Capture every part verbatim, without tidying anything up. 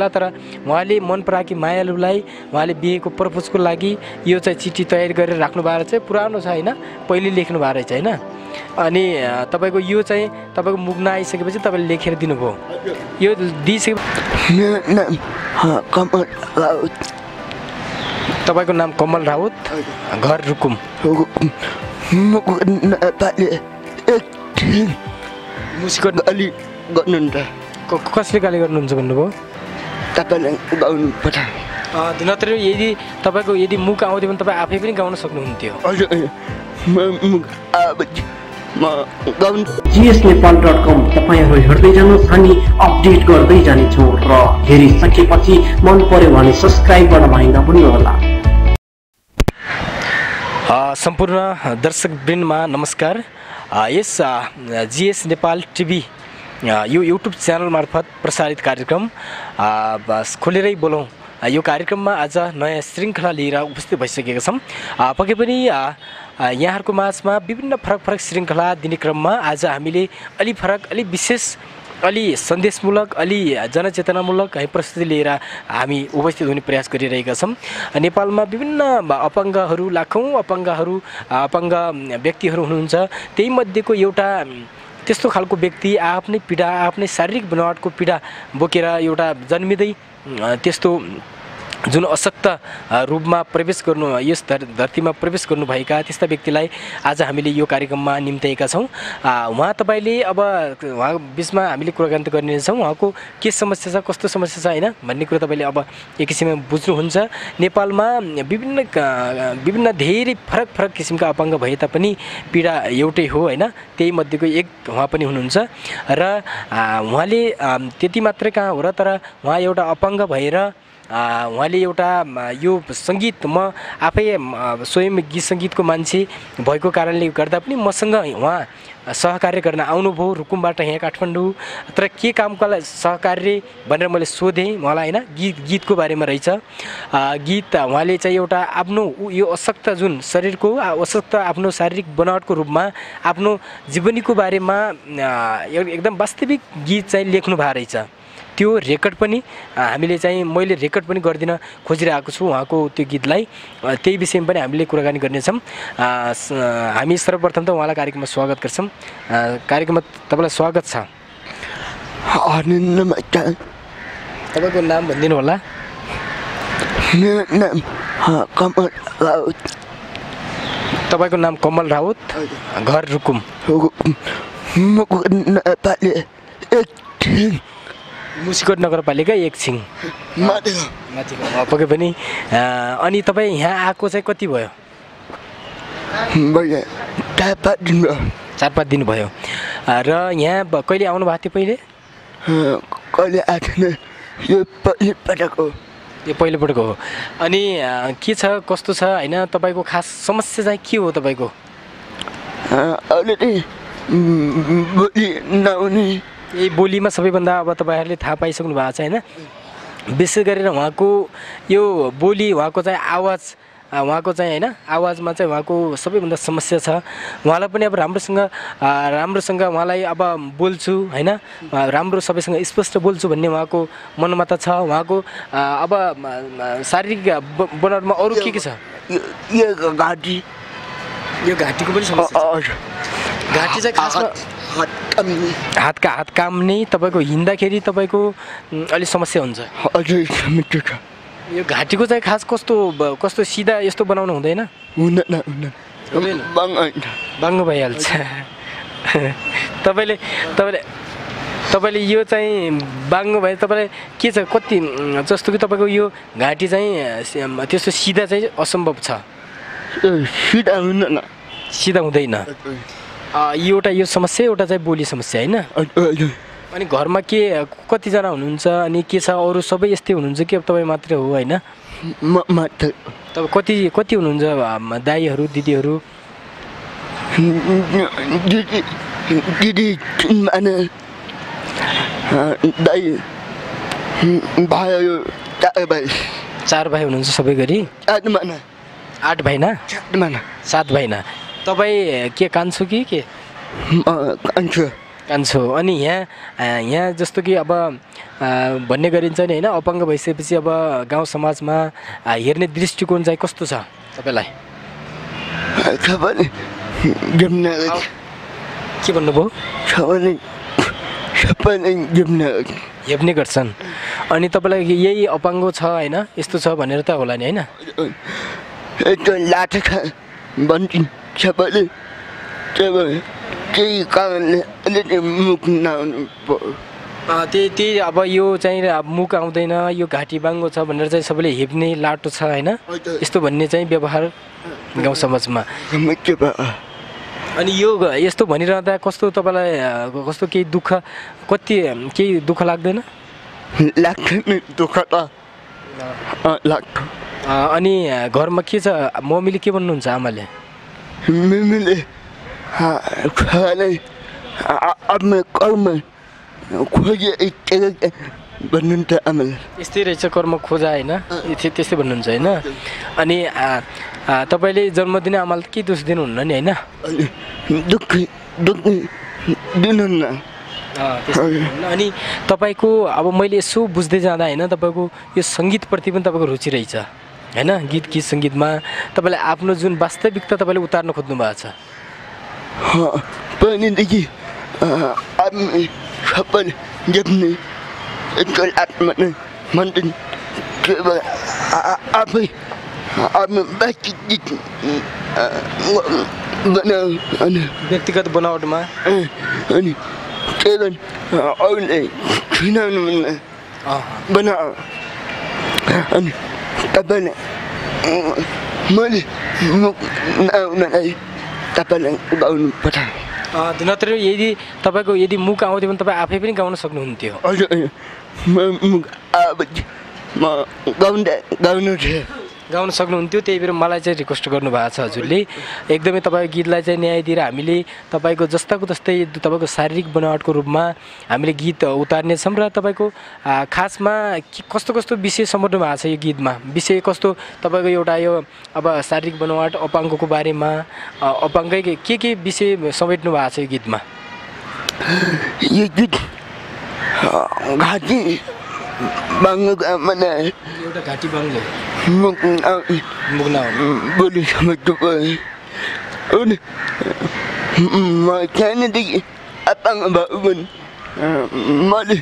तर उहाँले मन पराकी मायालुलाई उहाँले बिहेको प्रपोजको लागि यो चाहिँ चिठी तयार गरेर राख्नु भएको चाहिँ पुरानो छ हैन, पहिले लेख्नु भएको रहेछ हैन। अनि तपाईको यो चाहिँ तपाईको मुग्न आइसकेपछि तपाईले लेखेर दिनुभयो, यो दिइसके। कमल राउत। तपाईको नाम कमल राउत, घर रुकुम। मुस्कुन अलि गर्नुहुन्छ, कसले गाली गर्नुहुन्छ भन्नुभयो? नत्र यदि तपाईँको यदि मुख आउँथ्यो भने तपाईँ आफै पनि गाउन सक्नुहुन्थ्यो। G S Nepal dot com तपाईँहरू हेर्दै जानुहोस्, हामी अपडेट गर्दै जानेछौँ र हेरिसकेपछि मन पर्यो भने सब्स्क्राइब गर्न माइन नभुल्नुहोला। सम्पूर्ण दर्शकवृन्दमा नमस्कार। यस जीएस नेपाल टिभी यो यूट्यूब चैनल मार्फत प्रसारित कार्यक्रम खोलेरै बोलौं यो कार्यक्रम में आज नयाँ श्रृंखला लिएर उपस्थित भइसकेका छौं। पक्कै पनि यहाँहरुको माझमा विभिन्न फरक फरक श्रृंखला दिने क्रम में आज हामीले अलि फरक अलि विशेष अलि सन्देशमूलक अलि जनचेतनामूलक है प्रस्तुति लिएर हामी उपस्थित हुने प्रयास गरिरहेका छौं। नेपालमा विभिन्न अपंगहरू लाखौं अपंगहरू अपंग व्यक्तिहरू हुनुहुन्छ, त्यही मध्येको एउटा त्यस्तो खालको व्यक्ति आफ्नै पीडा आफ्नै शारीरिक बनावटको पीडा बोकेर एउटा जन्मिदै त्यस्तो जुन अशक्त रूपमा प्रवेश गर्नु यस धरतीमा प्रवेश गर्नुभएका त्यस्ता व्यक्तिलाई आज हामीले यो कार्यक्रममा निम्त्याएका छौं। उहाँ तपाईले अब उहाँ बीचमा हामीले कुराकानी गर्नेछौं, उहाँको के समस्या छ कस्तो समस्या छ हैन भन्ने कुरा तपाईले अब एक किसिममा बुझ्नुहुन्छ। नेपालमा विभिन्न विभिन्न धेरै फरक फरक किसिमका अपंग भए तापनि पीडा एउटै हो हैन, त्यही मध्येको एक उहाँ पनि हुनुहुन्छ र उहाँले त्यति मात्र कहाँ हो र तर उहाँ एउटा अपंग भएर उहाँले एउटा यो संगीत म आफै स्वयं गीत संगीतको मान्छे भएको कारणले गर्दा पनि मसँग उहाँ सहकार्य गर्न आउनुभयो रुकुमबाट यहाँ काठमाडौँ। तर के कामको लागि सहकार्य भनेर मैले सोधेँ उहाँलाई हैन, गीत गीतको बारेमा रहेछ। गीत उहाँले चाहिँ एउटा आफ्नो यो अशक्त जुन शरीरको अशक्त आफ्नो शारीरिक बनावटको रूपमा आफ्नो जीवनीको बारेमा एकदम वास्तविक गीत चाहिँ लेख्नु भएको रहेछ। त्यो रेकर्ड पनि हामीले चाहिँ मैले रेकर्ड पनि गर्दिन खोजिरहेको छु उहाँको त्यो गीतलाई, त्यही विषयमा पनि हामीले कुराकानी गर्नेछौँ। हामी सर्वप्रथम त उहाँलाई कार्यक्रममा स्वागत गर्छौँ। कार्यक्रममा तपाईँलाई स्वागत छ। तपाईँको नाम भनिदिनु होला। तपाईँको नाम कमल राउत, घर रुकुम। मुसिकोट नगरपालिका एक छिङ माथि। पक्कै पनि अनि तपाईँ यहाँ आएको चाहिँ कति भयो? चार पाँच दिन भयो। चार पाँच दिन भयो र यहाँ कहिले आउनु भएको थियो? पहिले कहिले आएको यो पहिलोपटकको यो पहिलोपटकको हो। अनि के छ कस्तो छ होइन तपाईँको खास समस्या चाहिँ के हो तपाईँको? अलरेडी बोली नहुने, यही बोलीमा सबैभन्दा अब तपाईहरुले थाहा पाइसक्नु भएको छ हैन। विशेष गरेर उहाँको यो बोली उहाँको चाहिँ आवाज उहाँको चाहिँ हैन आवाजमा चाहिँ उहाँको सबैभन्दा समस्या छ। उहाँलाई पनि अब राम्रोसँग राम्रोसँग उहाँलाई अब बोल्छु हैन राम्रो सबैसँग स्पष्ट बोल्छु भन्ने उहाँको मनमा त छ। उहाँको अब शारीरिक बनावटमा अरु के के छ? यो घाँटी, यो घाँटीको पनि समस्या छ। घाँटी चाहिँ खासमा हात का हात काम्ने तपाईको हिँड्दाखेरि तपाईको अलि समस्या हुन्छ। यो घाँटीको चाहिँ खास कस्तो कस्तो सिधा यस्तो बनाउनु हुँदैन हुँदैन बाङ्गो भइहाल्छ। तपाईँले तपाईँले तपाईँले यो चाहिँ बाङ्गो भए तपाईँलाई के छ कति जस्तो कि तपाईँको यो घाँटी चाहिँ त्यस्तो सिधा चाहिँ असम्भव छ। सिधा हुँदैन सिधा हुँदैन एउटा यो समस्या एउटा चाहिँ बोली समस्या हैन। अनि घरमा के कतिजना हुनुहुन्छ अनि के छ अरू सबै यस्तै हुनुहुन्छ कि अब तपाईँ मात्रै हो हैन? तपाईँ कति कति हुनुहुन्छ दाइहरू दिदीहरू? दिदी अनि दाइ भाइहरू चार भाइ। चार भाइ हुनुहुन्छ सबै गरी? आठ भाइ न सात भाइ न। तपाईँ के कान्छो कि के? कान्छो कान्छो। अनि यहाँ यहाँ जस्तो कि अब भन्ने गरिन्छ नि हैन, अपाङ्ग भइसकेपछि अब गाउँ समाजमा हेर्ने दृष्टिकोण चाहिँ कस्तो छ तपाईलाई? के भन्नुभयो? हेप्ने गर्छन्। अनि तपाईलाई यही अपाङ्गो छ हैन, यस्तो छ भनेर त होला नि हैन? त्यही कारणले अलिअलि मुख नआउनु त्यही त्यही अब यो चाहिँ अब मुख आउँदैन, यो घाँटी बाङ्गो छ भनेर चाहिँ सबैले हेप्ने लाटो छ होइन, यस्तो भन्ने चाहिँ व्यवहार गाउँ समाजमा। अनि यो यस्तो भनिरहँदा कस्तो तपाईँलाई कस्तो केही दुःख कति केही दुःख लाग्दैन? लाग्छ नि दुःख त लाग्छ। अनि घरमा के छ? मम्मीले के भन्नुहुन्छ? आमाले मम्मीले यस्तै रहेछ, कर्म खोजा होइन, त्यस्तै भन्नुहुन्छ होइन। अनि तपाईँले जन्मदिन आमालाई के दोष दिनुहुन्न नि होइन? अनि तपाईँको अब मैले यसो बुझ्दै जाँदा होइन तपाईँको यो सङ्गीतप्रति पनि तपाईँको रुचि रहेछ होइन, गीत गीत सङ्गीतमा तपाईँले आफ्नो जुन वास्तविकता तपाईँले उतार्न खोज्नु भएको छ। पहिलेदेखि आदमी सपन देख्ने एकल आत्मा नै मन्दिर केवल आफै आफै व्यक्तिगत बनाउ अनि व्यक्तिगत बनावटमा अनि केवल अरूले छुनाउनु बनाउ। अनि तपाईँले मैले नआउनलाई तपाईँलाई गाउनु पठाएँ, नत्र यदि तपाईँको यदि मुख आउँथ्यो भने तपाईँ आफै पनि गाउन सक्नुहुन्थ्यो। गाउन सक्नुहुन्थ्यो, त्यही भएर मलाई चाहिँ रिक्वेस्ट गर्नुभएको छ हजुरले। एकदमै तपाईँको गीतलाई चाहिँ न्याय दिएर हामीले तपाईँको जस्ताको जस्तै तपाईँको शारीरिक बनावटको रूपमा हामीले गीत उतार्नेछौँ र तपाईँको खासमा कस्तो कस्तो विषय समाउनु भएको छ यो गीतमा? विषय कस्तो तपाईँको एउटा यो अब शारीरिक बनावट अपाङ्गको बारेमा, अपाङ्गै के के विषय समेट्नु भएको छ यो गीतमा? यो गीत घाँटी एउटा घाँटी बाङ्गो बोली समझ्नु पर्यो। अनि म सानोदेखि अपाङ्ग भयो भने मैले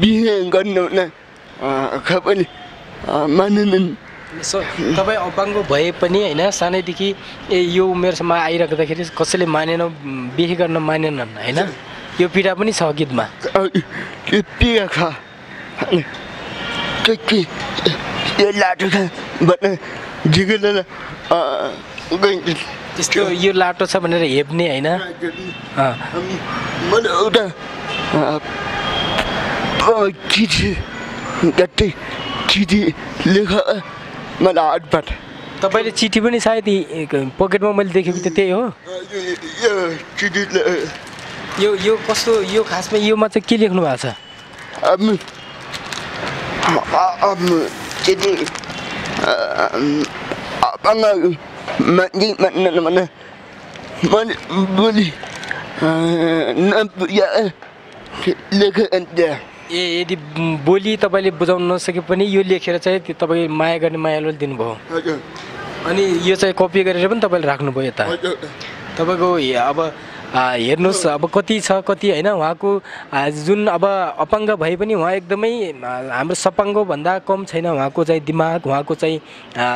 बिहे गर्नुहुन्न खपले मानेनन्। तपाईँ अपाङ्ग भए पनि होइन सानैदेखि ए यो उमेरसम्म आइराख्दाखेरि कसैले मानेन, बिहे गर्न मानेनन् होइन, यो पीडा पनि छ गीतमा। त्यो पीडा छ त्यस्तो यो लाटो छ भनेर हेप्ने होइन। मैले एउटा चिठी गट्टी चिठी लेख मलाई हातबाट तपाईँले चिठी पनि सायद पकेटमा मैले देखेको त त्यही हो। यो यो कस्तो यो खासमा योमा चाहिँ के लेख्नु भएको छ? ए यदि बोली तपाईँले बुझाउन नसके पनि यो लेखेर चाहिँ तपाईँ माया गर्ने मायाले दिनुभयो। अनि यो चाहिँ कपी गरेर पनि तपाईँले राख्नुभयो यता। तपाईँको अब हेर्नुहोस् अब कति छ कति होइन, उहाँको जुन अब अपाङ्ग भए पनि उहाँ एकदमै हाम्रो सपाङ्गोभन्दा कम छैन। उहाँको चाहिँ दिमाग, उहाँको चाहिँ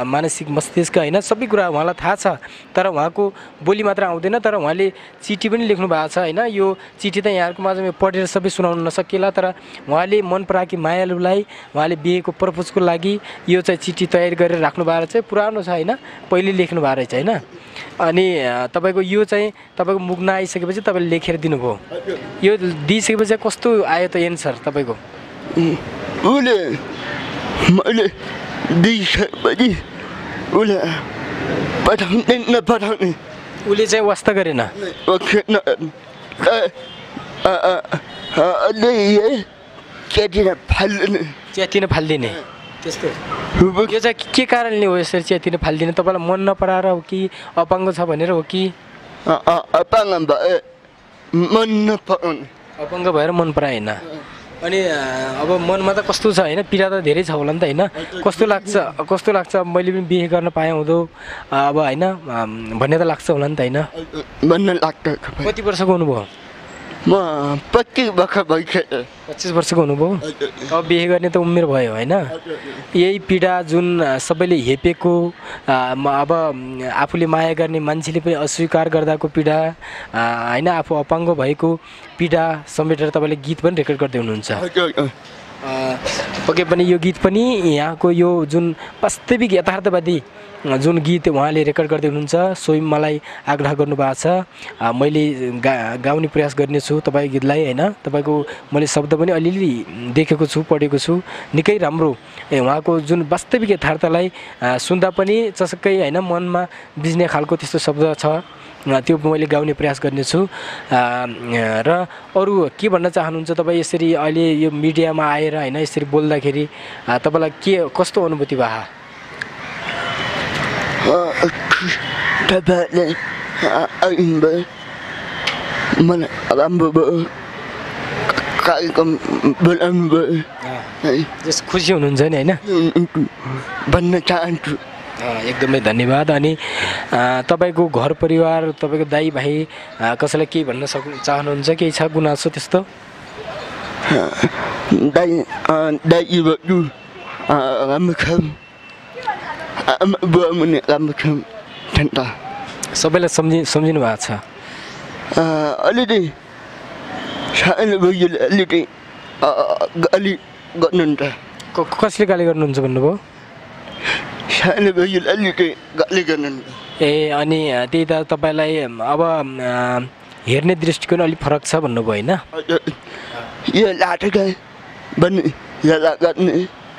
मानसिक मस्तिष्क होइन, सबै कुरा उहाँलाई थाहा छ, तर उहाँको बोली मात्र आउँदैन। तर उहाँले चिठी पनि लेख्नु भएको छ होइन, यो चिठी त यहाँहरूको माझमा पढेर सबै सुनाउनु नसकिएला, तर उहाँले मन पराकी मायालुलाई उहाँले बिहेको प्रपोजको लागि यो चाहिँ चिठी तयार गरेर राख्नु भएको चाहिँ पुरानो छ होइन, पहिले लेख्नु भएको रहेछ होइन। अनि तपाईँको यो चाहिँ तपाईँको मुग्न आइसकेपछि तपाईँले लेखेर दिनुभयो, यो दिइसकेपछि कस्तो आयो त एन्सर तपाईँको? उसले मैले दिइसकेपछि उसले पठाउने नपठाउने उसले चाहिँ वास्ता गरेन। च्यातिन फालिदिने त्यस्तो, यो चाहिँ के कारणले हो यसरी च्यातिन फालिदिने? तपाईँलाई मन नपराएर हो कि अपाङ्ग छ भनेर हो कि? अपाङ्ग मन नपराउने अपंग भएर मन पराए हैन अनि अब मनमा त कस्तो छ हैन, पीडा त धेरै छ होला नि त हैन, कस्तो लाग्छ कस्तो लाग्छ मैले पनि बिहे गर्न पाए हुँदो अब हैन भन्ने त लाग्छ होला नि त हैन, भन्न लाग्छ। कति वर्षको हुनुभयो? म पच्चीस वर्ष भइसक्यो। पच्चीस वर्षको हुनुभयो। अब बिहे गर्ने त उमेर भयो हैन, यही पीडा जुन सबैले हेपेको अब आफूले माया गर्ने मान्छेले पनि अस्वीकार गर्दाको पीडा हैन, आफू अपाङ्ग भएको पीडा समेटेर तपाईले गीत पनि रेकर्ड गर्दै हुनुहुन्छ। पक्कै पनि यो गीत पनि यहाँको यो जुन वास्तविक यथार्थवादी जुन गीत उहाँले रेकर्ड गर्दै हुनुहुन्छ, स्वयं मलाई आग्रह गर्नुभएको छ, मैले गा गाउने प्रयास गर्नेछु तपाईँ गीतलाई हैन। तपाईँको मैले शब्द पनि अलिअलि देखेको छु, पढेको छु, निकै राम्रो उहाँको जुन वास्तविक यथार्थलाई सुन्दा पनि चसक्कै हैन मनमा बिझ्ने खालको त्यस्तो शब्द छ, त्यो मैले गाउने प्रयास गर्नेछु। र अरू के भन्न चाहनुहुन्छ तपाईँ यसरी अहिले यो मिडियामा आएर हैन यसरी बोल्दाखेरि तपाईलाई के कस्तो अनुभूति भयो? तपाईँले मलाई राम्रो कार्यक्रम बोलाउनु भयो, खुसी हुनुहुन्छ नि होइन, भन्न चाहन्छु। एकदमै धन्यवाद। अनि तपाईँको घर परिवार, तपाईँको दाइ भाइ कसैलाई केही भन्न सक्नु चाहनुहुन्छ? केही छ गुनासो त्यस्तो? दाइ दाइ बज्यू राम्रो छ, आमा बुवा मुनि राम्रो छौँ, ठन्डा सबैलाई सम्झि सम्झिनु भएको छ। अलिअलि सानोबुजुले अलिअलि गाली गर्नुहुन्छ। कसले गाली गर्नुहुन्छ भन्नुभयो? सानोबुजुले अलिअलि गाली गर्नुहुन्छ। ए अनि त्यही त तपाईँलाई अब हेर्ने दृष्टिकोण अलिक फरक छ भन्नुभयो होइन, यो लाटोगाई भन्ने हेला गर्ने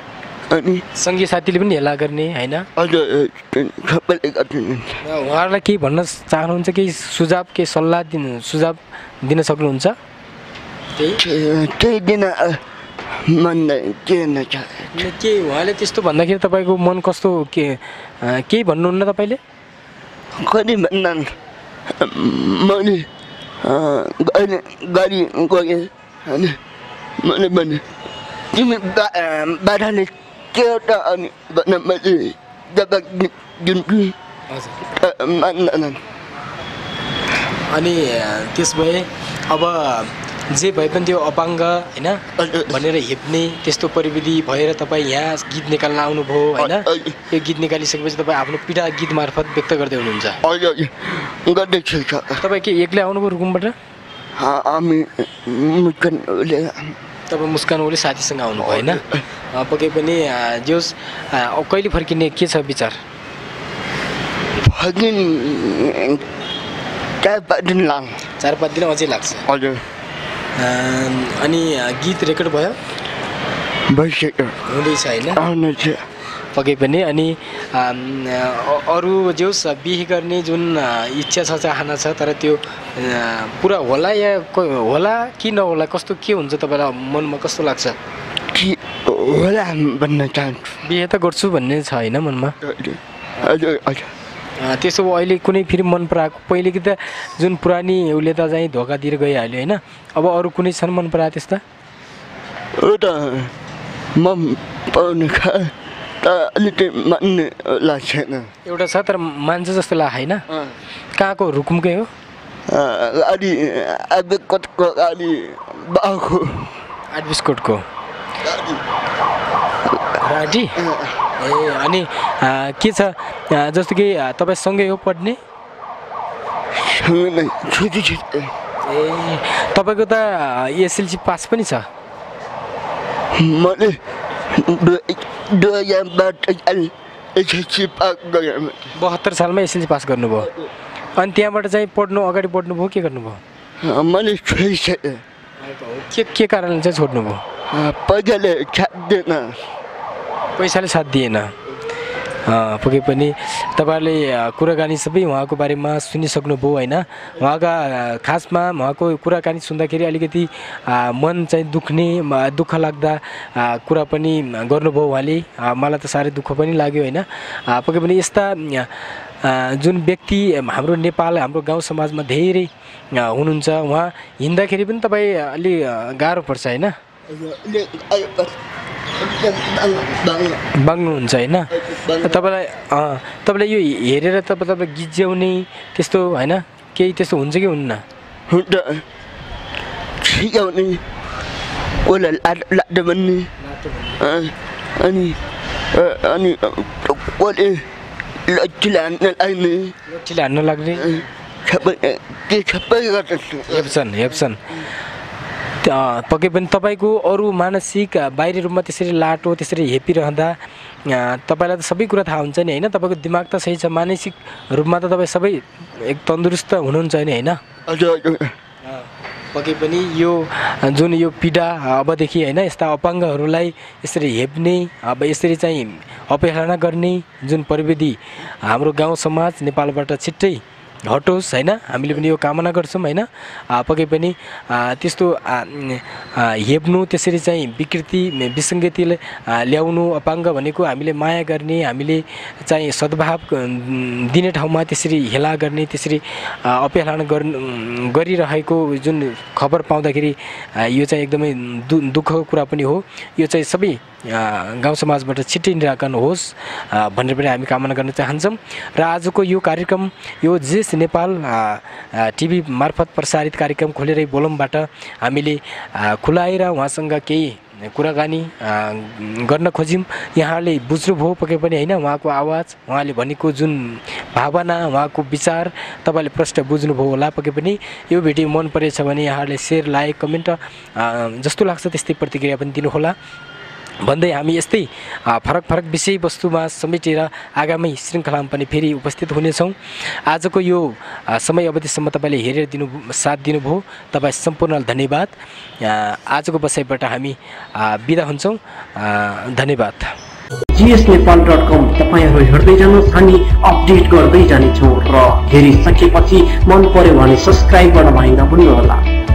अनि सँगै साथीले पनि हेला गर्ने हैन, उहाँहरूलाई केही भन्न चाहनुहुन्छ? केही सुझाव केही सल्लाह दिन सुझाव दिन सक्नुहुन्छ? त्यही दिन मन के के उहाँले त्यस्तो भन्दाखेरि तपाईँको मन कस्तो के केही भन्नुहुन्न? तपाईँले कति भन्नान् मैले गाडी गएँ अनि मैले भने तिमी बाधाले एउटा अनि मैले जबक जुन्की मान्दैन। अनि त्यसभए अब जे भए पनि त्यो अपाङ्ग हैन भनेर हेप्ने त्यस्तो प्रविधि भएर तपाईँ यहाँ गीत निकाल्न आउनुभयो हैन, यो गीत निकालिसकेपछि तपाईँ आफ्नो पीडा गीत मार्फत व्यक्त गर्दै हुनुहुन्छ। तपाईँ के एक्लै आउनुभयो रुकुमबाट? तब मुस्कान ओली साथीसँग आउनु भयो हैन, पक्कै पनि जोस कहिले फर्किने के छ विचार? चार पाँच दिन लाग्छ। चार पाँच दिन अझै लाग्छ? हजुर। अनि गीत रेकर्ड भयो भइसक्यो हुँदैछ होइन? पक्कै पनि अनि अरू जोस बिहे गर्ने जुन इच्छा छ चाहना छ तर त्यो पुरा होला या होला कि नहोला कस्तो के हुन्छ तपाईँलाई मनमा कस्तो लाग्छ? कि होला भन्न चाहन्छु। बिहे त गर्छु भन्ने छ होइन मनमा? त्यसो अहिले कुनै फेरि मन पराएको पहिले कि त जुन पुरानी उसले त चाहिँ धोका दिएर गइहाल्यो होइन, अब अरू कुनै छन् मन पराए त्यस्ता? हो त म पाउने खा त अलिक मान्ने लाग्छैन। एउटा छ तर मान्छ जस्तो लाग्छ होइन? कहाँको? रुकुमकै हो? अलि आदिकोटको अलि बाहुको आदिस्कोटको राडी। ए अनि के छ जस्तो कि तपाईँ सँगै हो पढ्ने? ए तपाईँको त एसएलसी पास पनि छ? मैले दुई हजार बहत्तर सालमा एसएलसी पास गर्नुभयो। अनि त्यहाँबाट चाहिँ पढ्नु अगाडि पढ्नुभयो के गर्नुभयो? मैले के के कारणले चाहिँ छोड्नुभयो? पैसाले साथ दिएन। पैसाले साथ दिएन। पक्कै पनि तपाईँहरूले कुराकानी सबै उहाँको बारेमा सुनिसक्नुभयो होइन, उहाँका खासमा उहाँको कुराकानी सुन्दाखेरि अलिकति मन चाहिँ दुख्ने दुःख लाग्दा कुरा पनि गर्नुभयो उहाँले, मलाई त साह्रै दुःख पनि लाग्यो होइन। पक्कै पनि यस्ता जुन व्यक्ति हाम्रो नेपाल हाम्रो गाउँ समाजमा धेरै हुनुहुन्छ, उहाँ हिँड्दाखेरि पनि तपाईँ अलि गाह्रो पर्छ हैन, बाङ्नुहुन्छ हैन, तपाईलाई तपाईलाई यो हेरेर तपाईँ तपाईँ गिज्याउने त्यस्तो हैन, केही त्यस्तो हुन्छ कि हुन्न? हुन्छ, ठिकाउने ओला लाड्दै भन्ने अनि अनि ओले लट्ठीले हान्न लाग्ने, लट्ठीले हान्न लाग्ने हेप्छन् हेप्छन्। पक्कै पनि तपाईँको अरू मानसिक बाहिरी रूपमा त्यसरी लाटो त्यसरी हेपिरहँदा तपाईँलाई त सबै कुरा थाहा हुन्छ नि होइन, तपाईँको दिमाग त सही छ, मानसिक रूपमा त तपाईँ सबै एक तन्दुरुस्त हुनुहुन्छ नि होइन? पक्कै पनि यो जुन यो पीडा अबदेखि होइन यस्ता अपाङ्गहरूलाई यसरी हेप्ने अब यसरी चाहिँ अपेहेलना गर्ने जुन प्रविधि हाम्रो गाउँ समाज नेपालबाट छिट्टै हटोस् हैन, हामीले पनि यो कामना गर्छौँ हैन। पक्कै पनि त्यस्तो हेप्नु त्यसरी चाहिँ विकृति विसङ्गतिलाई ल्याउनु अपाङ्ग भनेको हामीले माया गर्ने, हामीले चाहिँ सद्भाव दिने ठाउँमा त्यसरी हेला गर्ने त्यसरी अपेहेलना गरिरहेको जुन खबर पाउँदाखेरि यो चाहिँ एकदमै दु दुःखको कुरा पनि हो। यो चाहिँ सबै गाउँ समाजबाट छिट्टै निराकरण होस् भनेर पनि हामी कामना गर्न चाहन्छौँ। र आजको यो कार्यक्रम यो जिएस नेपाल टिभी मार्फत प्रसारित कार्यक्रम खोलेरै बोलमबाट हामीले खुलाएर उहाँसँग केही कुराकानी गर्न खोज्यौँ। यहाँले बुझ्नुभयो पक्कै पनि होइन उहाँको आवाज, उहाँले भनेको जुन भावना, उहाँको विचार तपाईँले प्रश्न बुझ्नुभयो होला। पक्कै पनि यो भिडियो मन परेछ भने यहाँले सेयर लाइक कमेन्ट जस्तो लाग्छ त्यस्तै प्रतिक्रिया पनि दिनुहोला भन्दै हामी यस्तै फरक फरक विषयवस्तुमा समेटेर आगामी श्रृङ्खलामा पनि फेरि उपस्थित हुनेछौँ। आजको यो समय अवधिसम्म तपाईँले हेरेर दिनु साथ दिनुभयो, तपाईँ सम्पूर्णलाई धन्यवाद। आजको बसाइबाट हामी बिदा हुन्छौँ, धन्यवाद। G S Nepal dot com तपाईँहरू हेर्दै जानुहोस्, हामी अपडेट गर्दै जानेछौँ र हेरिसकेपछि मन पर्यो भने सब्स्क्राइब गर्न भएन पनि होला।